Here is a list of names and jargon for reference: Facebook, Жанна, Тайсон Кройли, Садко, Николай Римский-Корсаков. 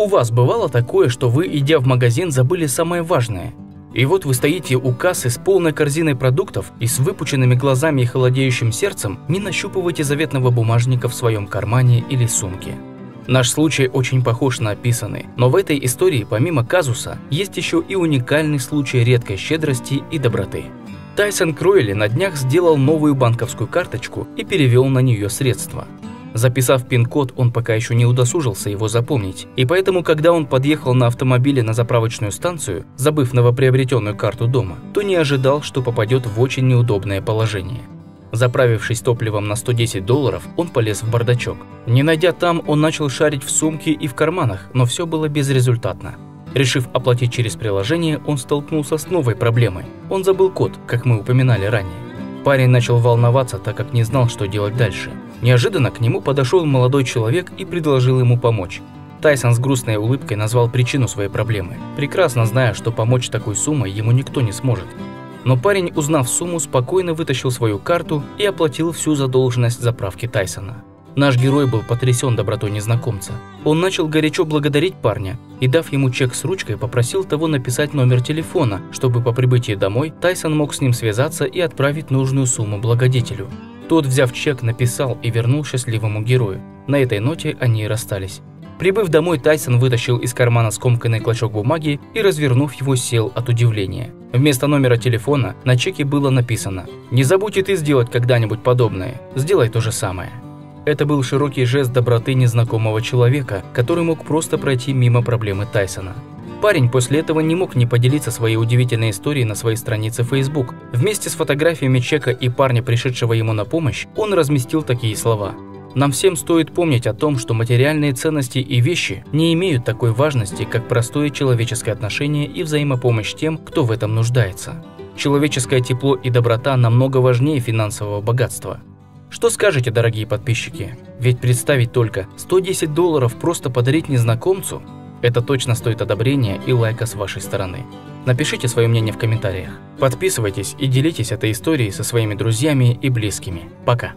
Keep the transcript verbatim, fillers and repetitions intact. У вас бывало такое, что вы, идя в магазин, забыли самое важное? И вот вы стоите у кассы с полной корзиной продуктов и с выпученными глазами и холодеющим сердцем не нащупываете заветного бумажника в своем кармане или сумке. Наш случай очень похож на описанный, но в этой истории помимо казуса есть еще и уникальный случай редкой щедрости и доброты. Тайсон Кройли на днях сделал новую банковскую карточку и перевел на нее средства. Записав пин-код, он пока еще не удосужился его запомнить, и поэтому, когда он подъехал на автомобиле на заправочную станцию, забыв новоприобретенную карту дома, то не ожидал, что попадет в очень неудобное положение. Заправившись топливом на сто десять долларов, он полез в бардачок. Не найдя там, он начал шарить в сумке и в карманах, но все было безрезультатно. Решив оплатить через приложение, он столкнулся с новой проблемой. Он забыл код, как мы упоминали ранее. Парень начал волноваться, так как не знал, что делать дальше. Неожиданно к нему подошел молодой человек и предложил ему помочь. Тайсон с грустной улыбкой назвал причину своей проблемы, прекрасно зная, что помочь такой суммой ему никто не сможет. Но парень, узнав сумму, спокойно вытащил свою карту и оплатил всю задолженность заправки Тайсона. Наш герой был потрясен добротой незнакомца. Он начал горячо благодарить парня и, дав ему чек с ручкой, попросил того написать номер телефона, чтобы по прибытии домой Тайсон мог с ним связаться и отправить нужную сумму благодетелю. Тот, взяв чек, написал и вернул счастливому герою. На этой ноте они и расстались. Прибыв домой, Тайсон вытащил из кармана скомканный клочок бумаги и, развернув его, сел от удивления. Вместо номера телефона на чеке было написано: «Не забудь и ты сделать когда-нибудь подобное. Сделай то же самое». Это был широкий жест доброты незнакомого человека, который мог просто пройти мимо проблемы Тайсона. Парень после этого не мог не поделиться своей удивительной историей на своей странице Facebook. Вместе с фотографиями чека и парня, пришедшего ему на помощь, он разместил такие слова: «Нам всем стоит помнить о том, что материальные ценности и вещи не имеют такой важности, как простое человеческое отношение и взаимопомощь тем, кто в этом нуждается. Человеческое тепло и доброта намного важнее финансового богатства». Что скажете, дорогие подписчики? Ведь представить только, сто десять долларов просто подарить незнакомцу? Это точно стоит одобрения и лайка с вашей стороны. Напишите свое мнение в комментариях. Подписывайтесь и делитесь этой историей со своими друзьями и близкими. Пока!